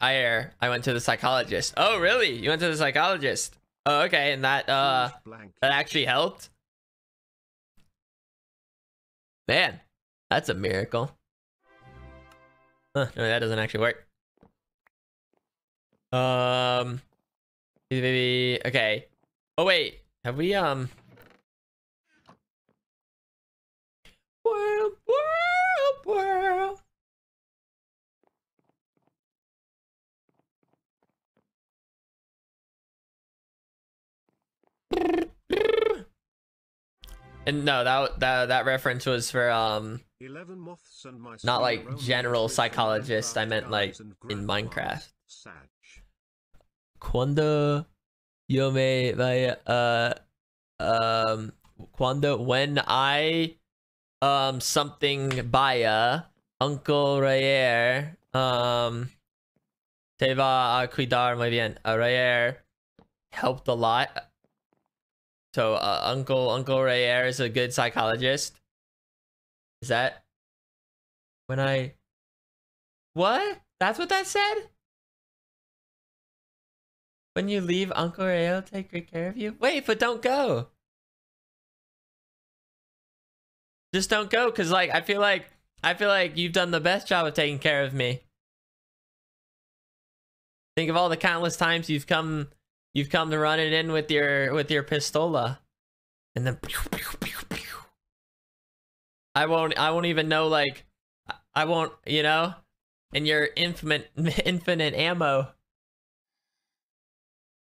I went to the psychologist. Oh, really? You went to the psychologist? Oh, okay. And that actually helped? Man, that's a miracle. Huh, no, that doesn't actually work. Maybe, okay. Oh, wait. Have we, World. And no, that reference was for 11 moths and my not like general psychologist. I meant like in Minecraft. Cuando yo me vaya, when I something vaya, Uncle Roier, te va a cuidar muy bien. Roier helped a lot. So Uncle Roier is a good psychologist. Is that when I what? That's what that said? When you leave, Uncle Roier will take great care of you. Wait, but don't go. Just don't go, cause like I feel like you've done the best job of taking care of me. Think of all the countless times you've come to run it in with your pistola, and then pew, pew, pew, pew. I won't even know, like, I won't, you know, and your infinite ammo.